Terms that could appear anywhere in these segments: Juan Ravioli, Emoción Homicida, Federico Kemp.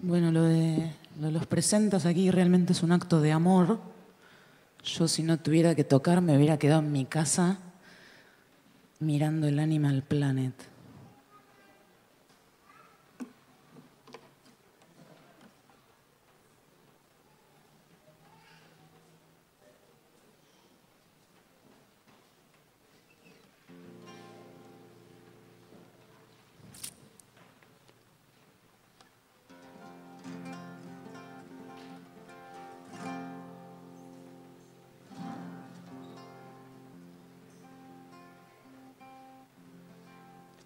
Bueno, lo de los presentas aquí realmente es un acto de amor. Yo, si no tuviera que tocar, me hubiera quedado en mi casa mirando el Animal Planet.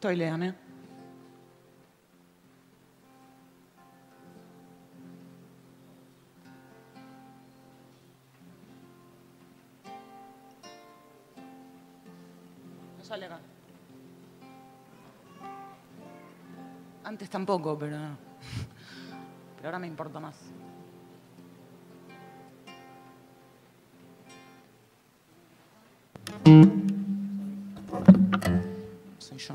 Estoy Leana. No sale acá. Antes tampoco, pero ahora me importa más. Soy yo.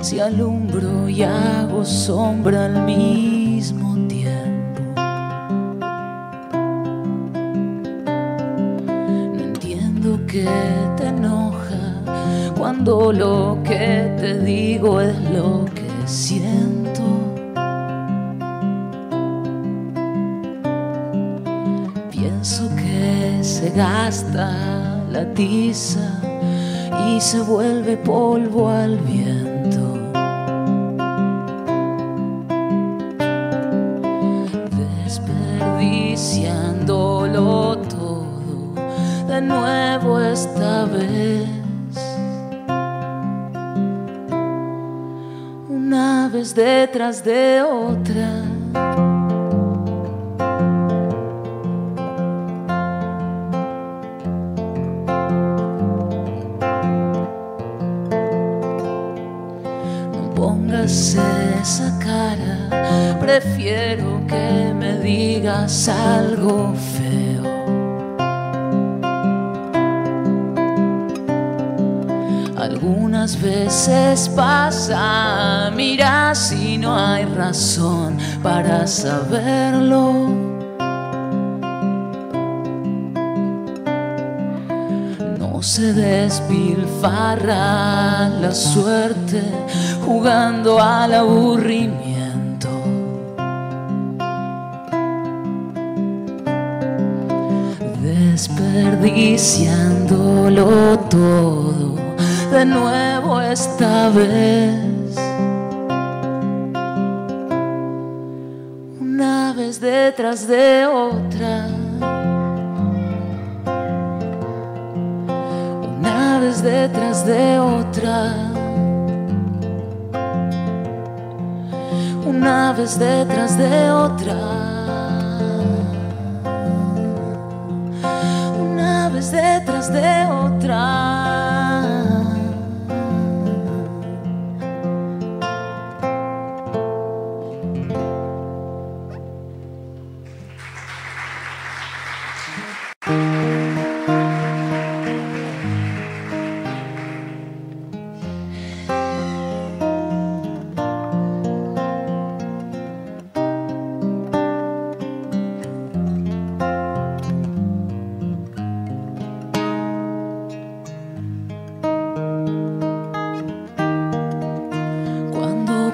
Si alumbro y hago sombra al mismo tiempo, no entiendo que te enoja cuando lo que te digo es lo que siento. Pienso que se gasta la tiza y se vuelve polvo al viento. Diciéndolo todo de nuevo esta vez, una vez detrás de otra. No pongas esa cara, prefiero que me digas algo feo. Algunas veces pasa, mira si no hay razón para saberlo. No se despilfarra la suerte jugando al aburrimiento. Desperdiciándolo todo de nuevo esta vez, una vez detrás de otra, una vez detrás de otra, una vez detrás de otra. Detrás de otra.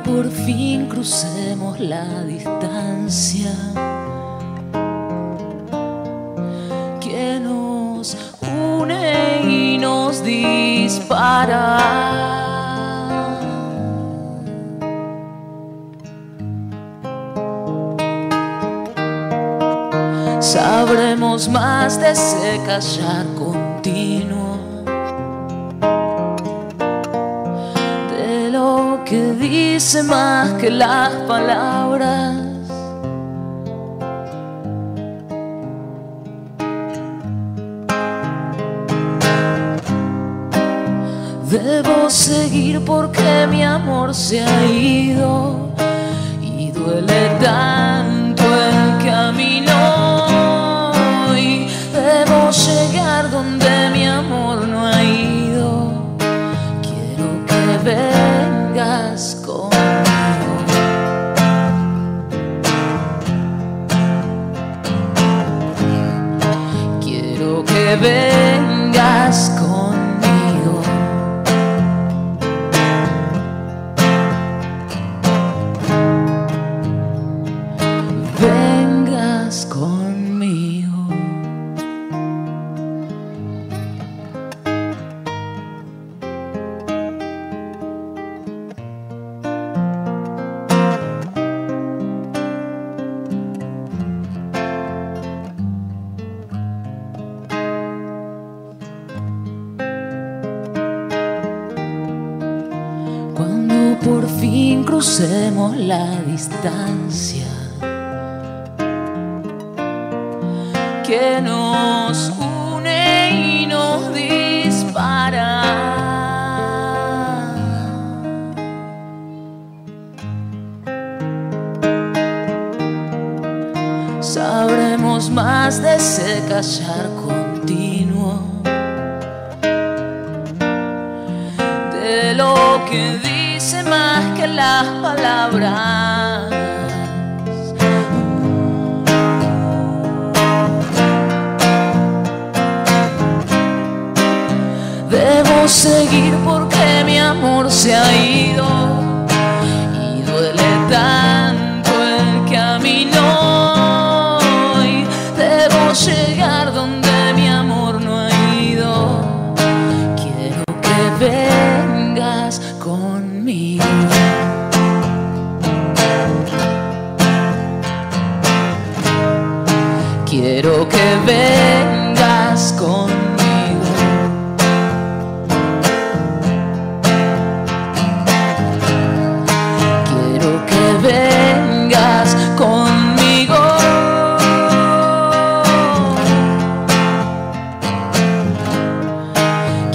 Por fin crucemos la distancia que nos une y nos dispara. Sabremos más de ese callar continuo, de lo que dice más que las palabras. Debo seguir porque mi amor se ha ido y duele tanto el camino. Y debo llegar donde mi amor no ha ido. Quiero que vengas conmigo. Quiero que vengas conmigo. Por fin crucemos la distancia que nos une y nos dispara. Sabremos más de ese callar continuo, de lo que dice más que las palabras. Debo seguir porque mi amor se ha ido y duele tanto el camino. Y debo llegar donde mi amor no ha ido. Quiero que vengas conmigo. Quiero que vengas conmigo. Quiero que vengas conmigo.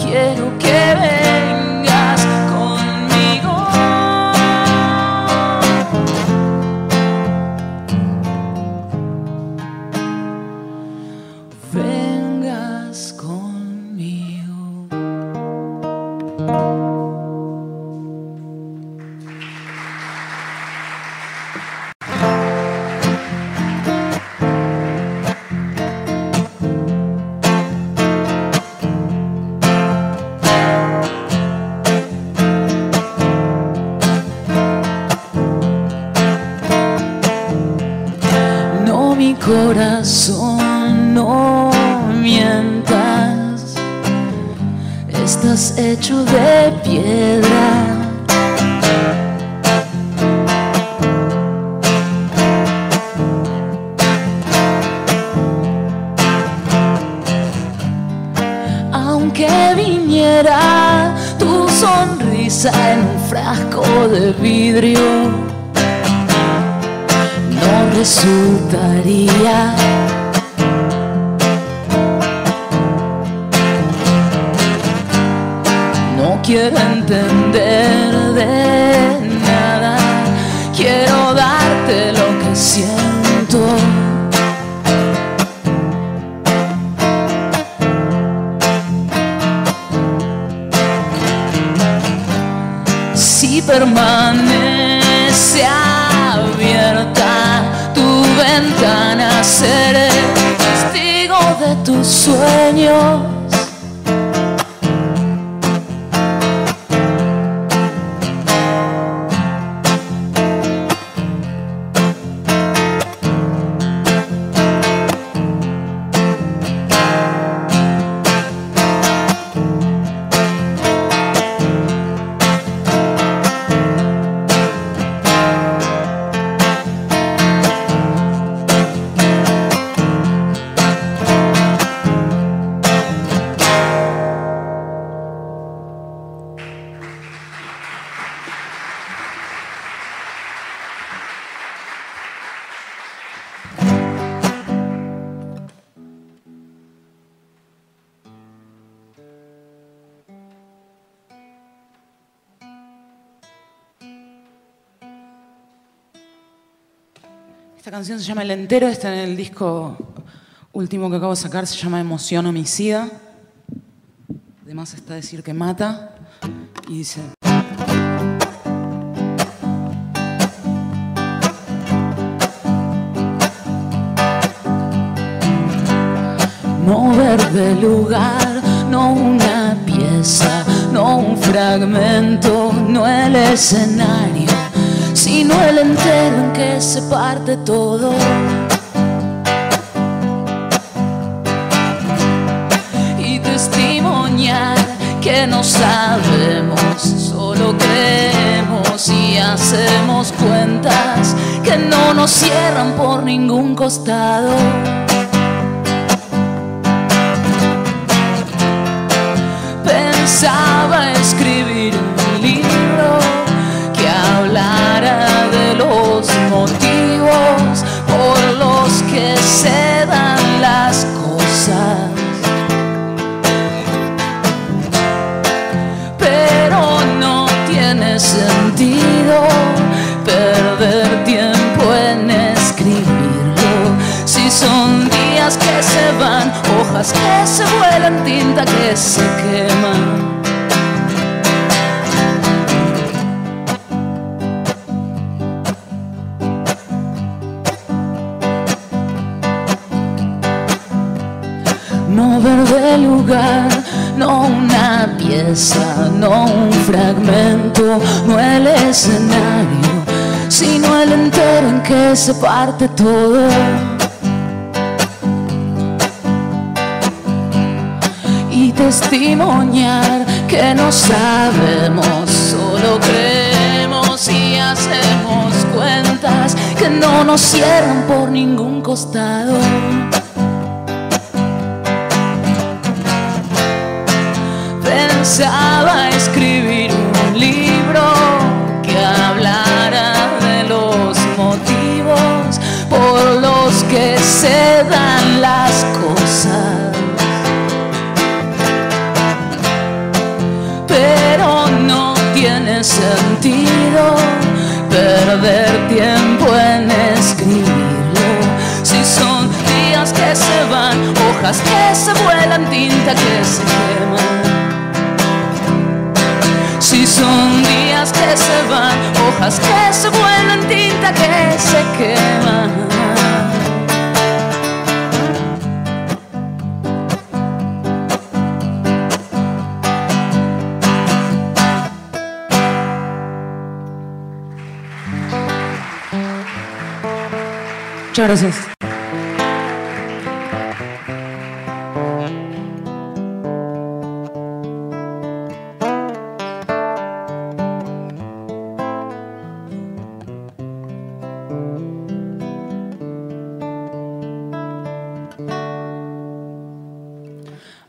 Quiero que vengas conmigo. Vengas conmigo. No, mi corazón, no mientas, estás hecho de piedra. Aunque viniera tu sonrisa en un frasco de vidrio, no resultaría. Quiero entender de nada, quiero darte lo que siento. Si permanece abierta tu ventana, seré testigo de tus sueños. Esta canción se llama El Entero, está en el disco último que acabo de sacar, se llama Emoción Homicida. Además está Decir que Mata y dice... Mover de lugar, no una pieza, no un fragmento, no el escenario, sino el entero en que se parte todo. Y testimoniar que no sabemos, solo creemos y hacemos cuentas que no nos cierran por ningún costado. Pensaba escribir un libro que hablara de los motivos por los que se dan las cosas, pero no tiene sentido perder tiempo en escribirlo si son días que se van, hojas que se vuelan, tinta que se quema. Mover de lugar, no una pieza, no un fragmento, no el escenario, sino el entero en que se parte todo. Y testimoniar que no sabemos, solo creemos y hacemos cuentas que no nos cierran por ningún costado. Pensaba escribir un libro que hablara de los motivos por los que se dan las cosas, pero no tiene sentido perder tiempo en escribirlo si son días que se van, hojas que se vuelan, tinta que se quema. Si son días que se van, hojas que se vuelan, tinta que se quema. Muchas gracias.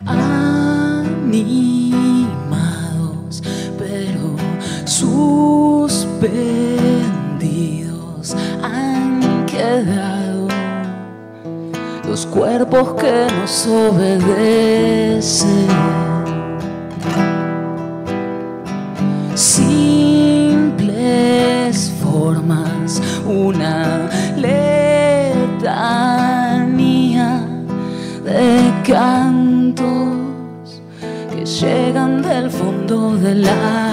Animados, pero suspendidos han quedado los cuerpos que nos obedecen, simples formas, una letanía de canto que llegan del fondo del alma.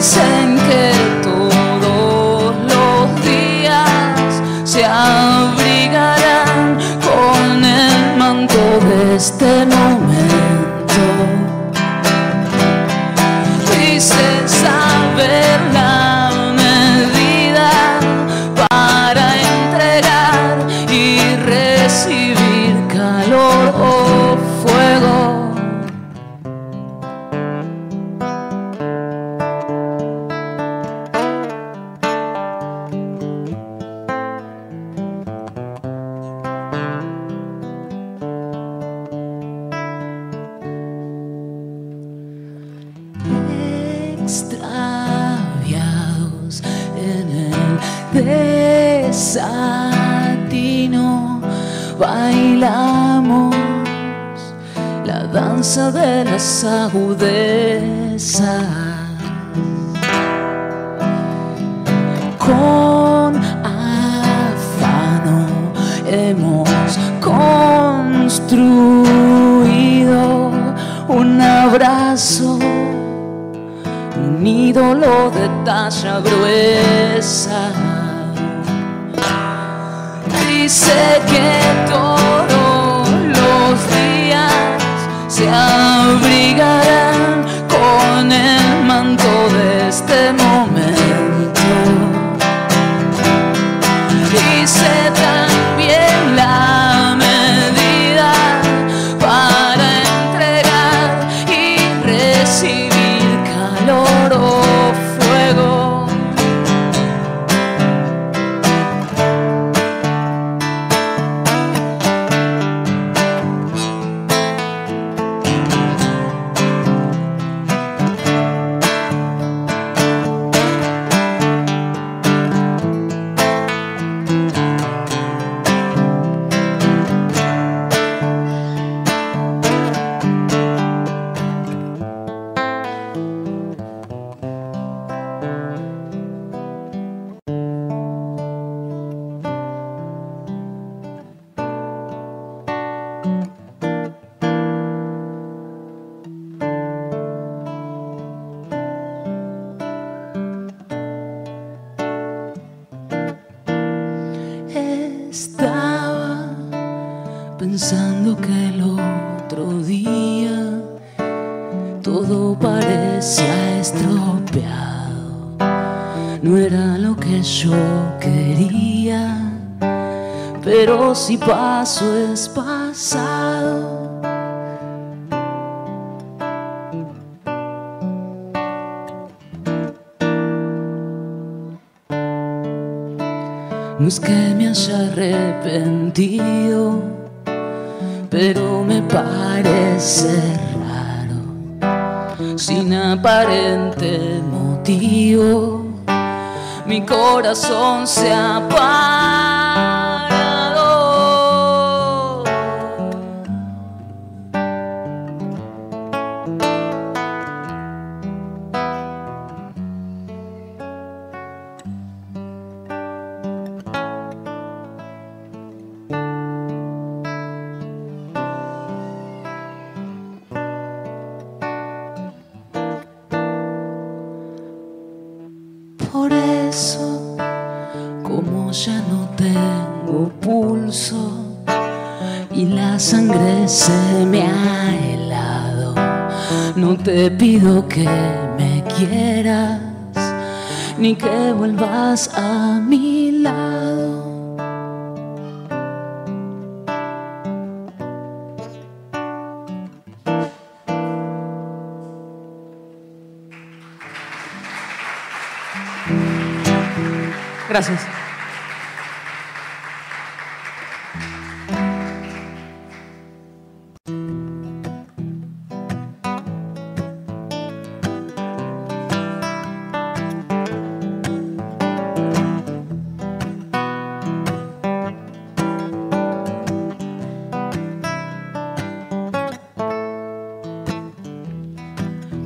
Dicen que todos los días se abrigarán con el manto de este momento. Dice saber la medida para entregar y recibir calor o fuego. Extraviados en el desatino bailamos la danza de las agudezas. con afano hemos construido un abrazo, un ídolo de talla gruesa. Dice que todos los días se abrigarán con el manto de este momento. Dice también la medida para entregar y recibir calor o fuego. Estaba pensando que el otro día todo parecía estropeado. No era lo que yo quería, pero si paso es pasado. No es que me haya arrepentido, pero me parece raro. Sin aparente motivo, mi corazón se ha parado. Por eso, como ya no tengo pulso y la sangre se me ha helado, no te pido que me quieras ni que vuelvas a mi lado. Gracias.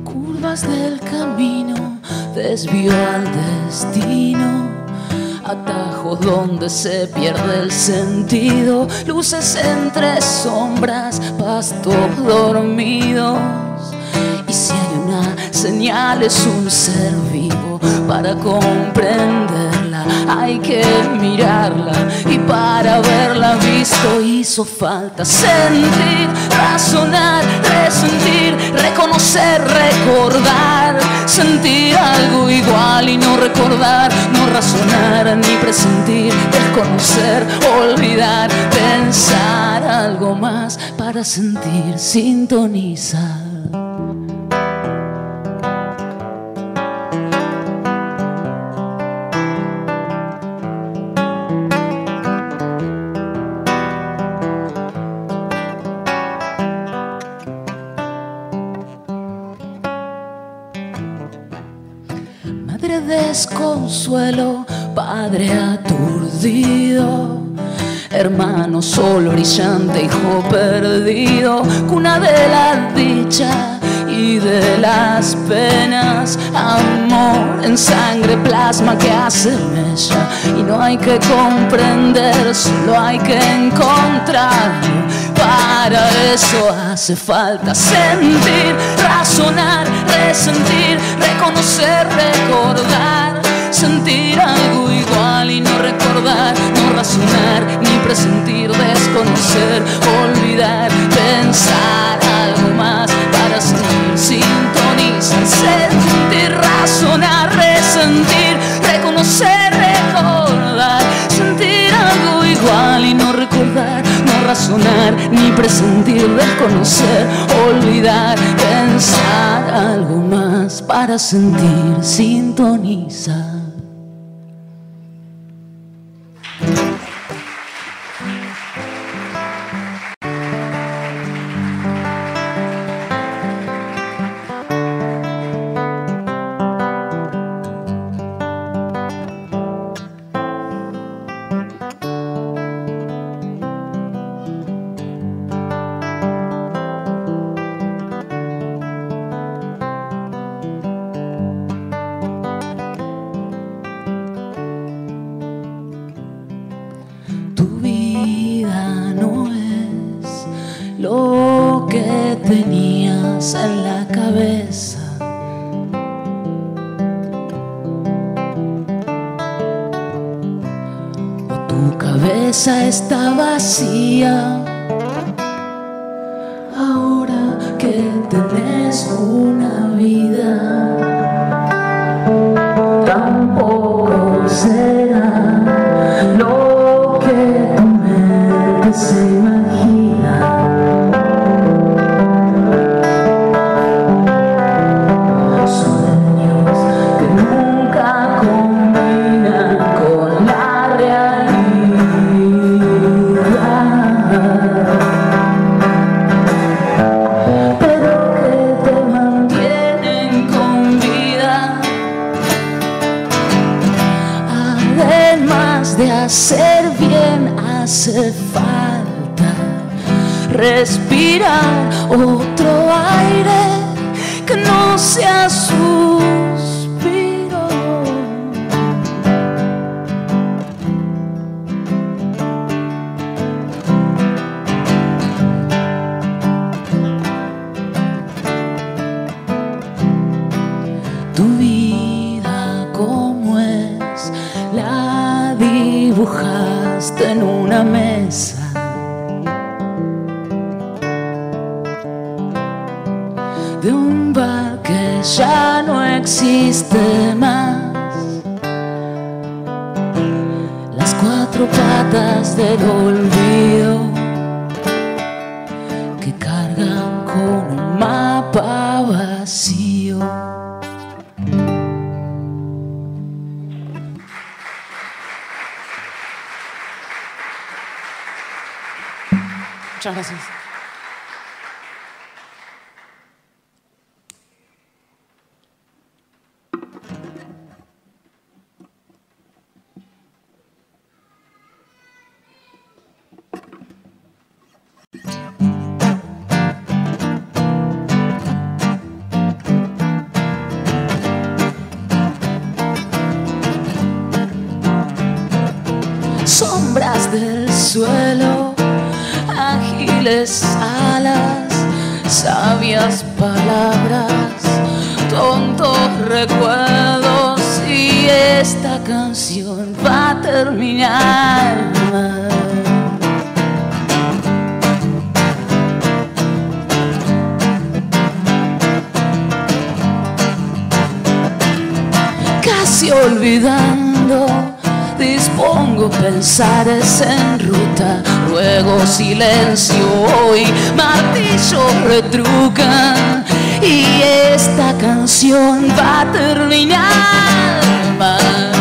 Curvas del camino, desvío al destino, atajos donde se pierde el sentido, luces entre sombras, pastos dormidos. Y si hay una señal es un ser vivo, para comprenderla hay que mirarla, y para haberla visto hizo falta sentir, razonar, resentir, reconocer, recordar. Sentir algo igual y no recordar, no razonar ni presentir, desconocer, olvidar, pensar algo más para sentir, sintonizar. Desconsuelo, padre aturdido, hermano sol brillante, hijo perdido, cuna de la dicha y olvide las penas. Amor en sangre, plasma que hace mella. Y no hay que comprender, solo hay que encontrar. Para eso hace falta sentir, razonar, resentir, reconocer, recordar. Sentir algo igual y no recordar, no razonar, ni presentir, desconocer, olvidar, pensar algo más para sentir, sintonizar, sentir, razonar, resentir, reconocer, recordar, sentir algo igual y no recordar, no razonar, ni presentir, desconocer, olvidar, pensar algo más para sentir, sintonizar. Está vacía ahora que tenés una vida. Tampoco será lo que tu mente se imagina. Sueños que nunca combinan con la realidad. Hacer bien hace falta respirar otro aire que no sea suspiro. Tu vida como es la dibujaste en una mesa, de un bar que ya no existe más. Las cuatro patas del olvido que cargan con un mapa vacío. Muchas gracias. Sombras del suelo, ágiles alas, sabias palabras, tontos recuerdos. Y esta canción va a terminar. Casi olvidando, dispongo pensares en ruta. Luego silencio hoy, martillo retruca. Y esta canción va a terminar mal.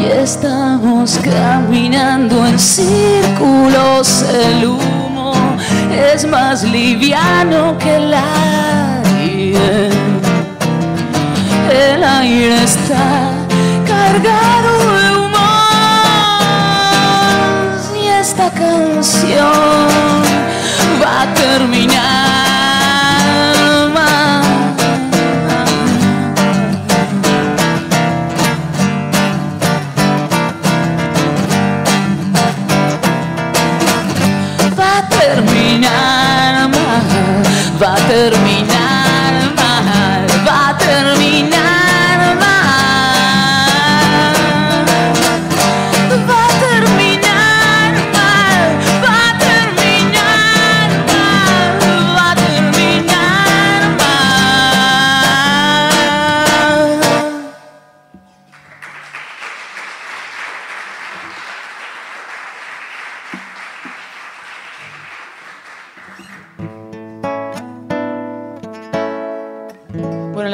Y estamos caminando en círculos, el humo es más liviano que el aire. El aire está cargado de humo.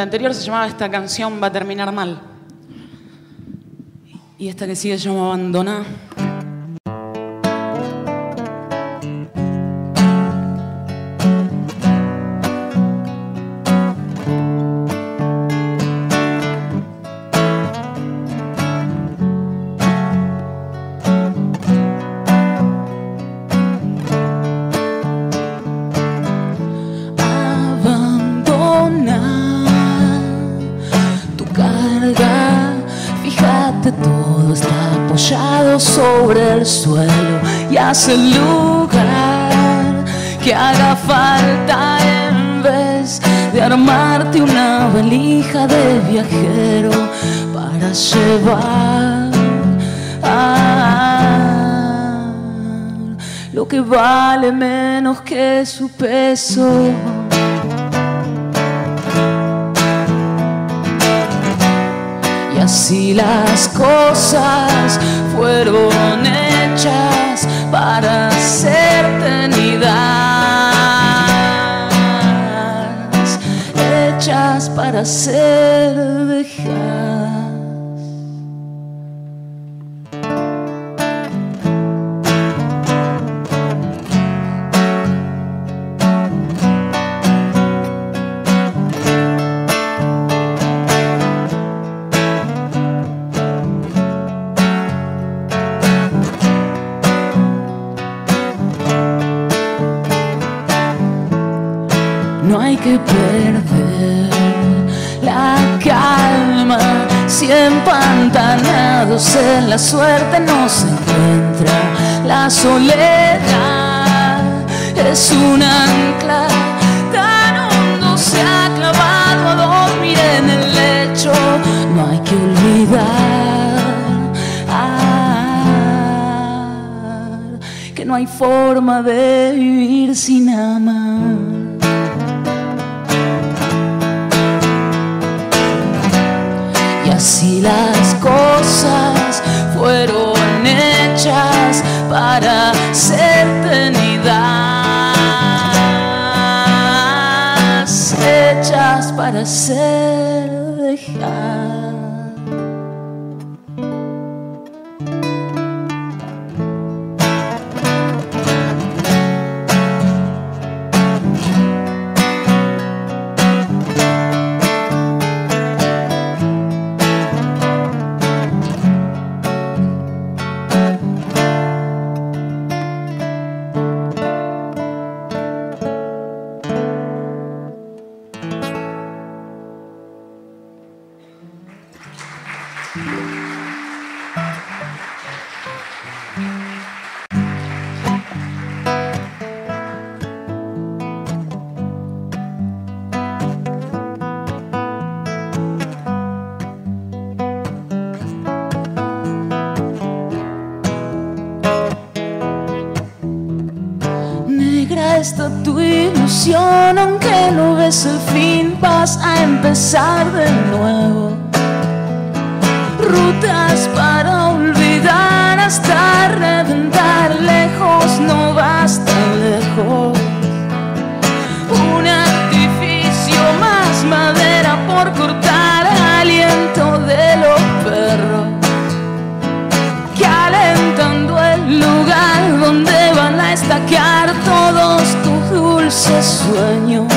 anterior se llamaba Esta canción va a terminar mal. Y esta que sigue se llama Abandoná. Sobre el suelo y hace el lugar que haga falta en vez de armarte una valija de viajero para llevar a lo que vale menos que su peso. Y así las cosas fueron hechas para ser tenidas, hechas para ser dejadas. No hay que perder la calma si empantanados en la suerte no se encuentra. La soledad es un ancla tan hondo se ha clavado a dormir en el lecho. No hay que olvidar que no hay forma de vivir sin amar. Si las cosas fueron hechas para ser tenidas, hechas para ser dejadas. Está tu ilusión, aunque no ves el fin, vas a empezar de nuevo. Rutas para olvidar hasta reventar, lejos no vas tan lejos. Un artificio más, madera por cortar, aliento de los perros calentando el lugar donde van a estacar todos tus dulces sueños.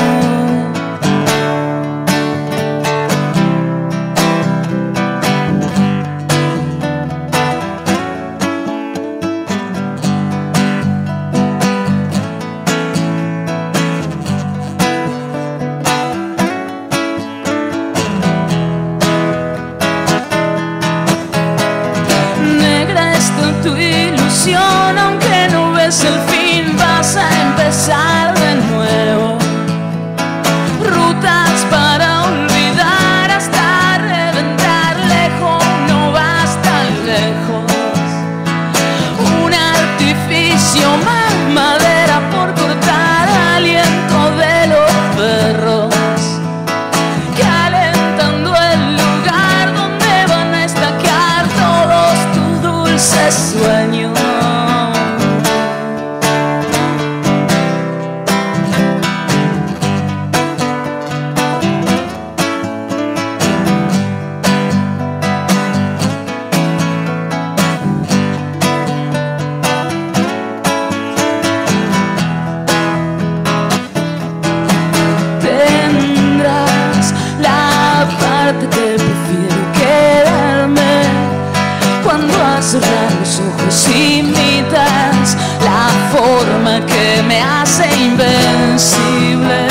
has cerrado los ojos imitas la forma que me hace invencible.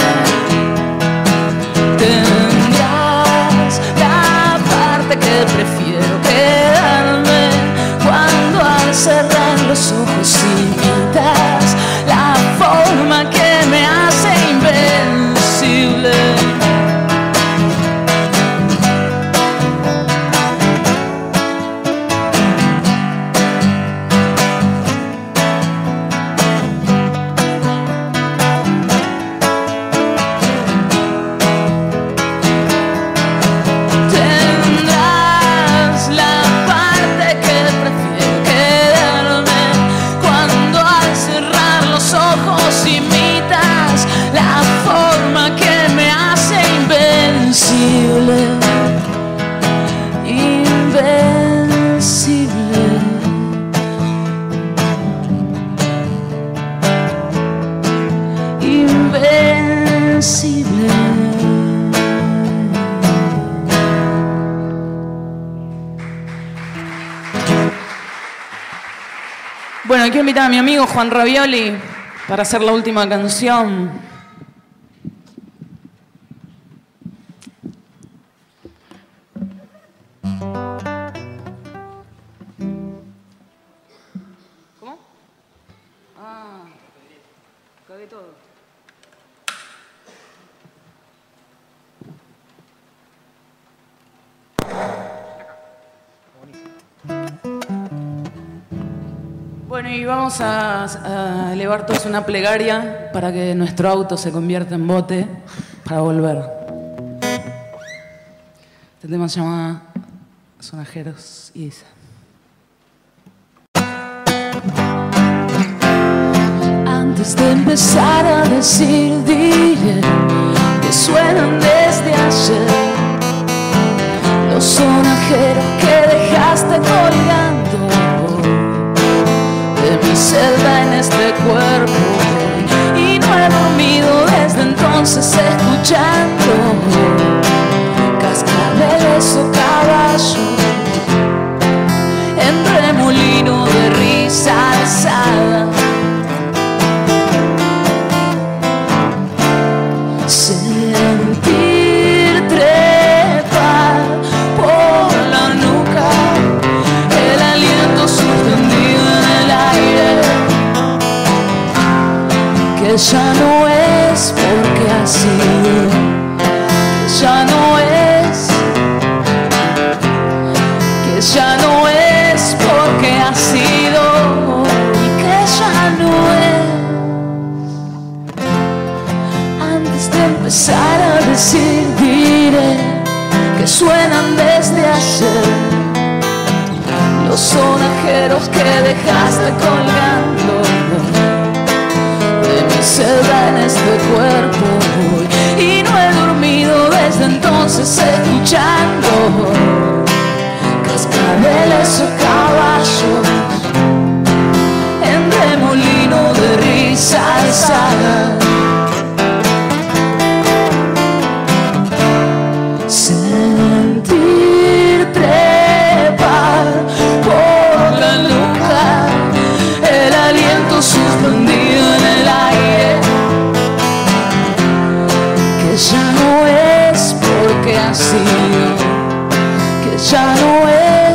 Tendrás la parte que prefiero quedarme cuando al cerrar los ojos imitas la forma que me hace invencible. Bueno, quiero invitar a mi amigo Juan Ravioli para hacer la última canción. ¿Cómo? Ah, cagué todo. Bueno, y vamos a elevar todos una plegaria para que nuestro auto se convierta en bote para volver. Este tema se llama Sonajeros y Isa. Antes de empezar a decir, diré que suenan desde ayer los sonajeros que dejaste colgando de mi celda en este cuerpo, y no he dormido desde entonces escuchando cascabeles o caballos en remolino de risa alzada. Sentir trepar por la nuca el aliento suspendido en el aire, que ya no es porque ha sido, que ya no es, que ya no es porque ha sido, y que ya no es. Antes de empezar a decir, diré que suenan desde ayer los sonajeros que dejaste colgando de mi celda en este cuerpo, y no he dormido desde entonces escuchando cascabeles o caballos en remolino de risa alzada. Sentir trepar por la nuca el aliento suspendido en el aire, que ya no es porque ha sido, que ya no es,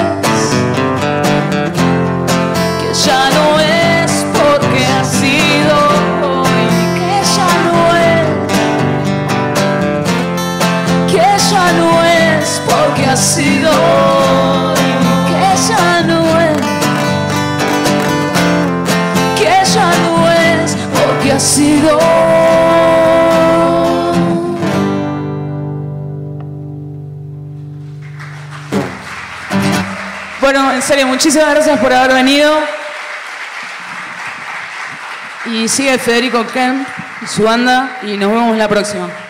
que ya no es porque ha sido, y que ya no es, que ya no es porque ha sido, que ya no es, que ya no es porque ha sido. Bueno, en serio, muchísimas gracias por haber venido. Y sigue Federico Kemp y su banda, y nos vemos la próxima.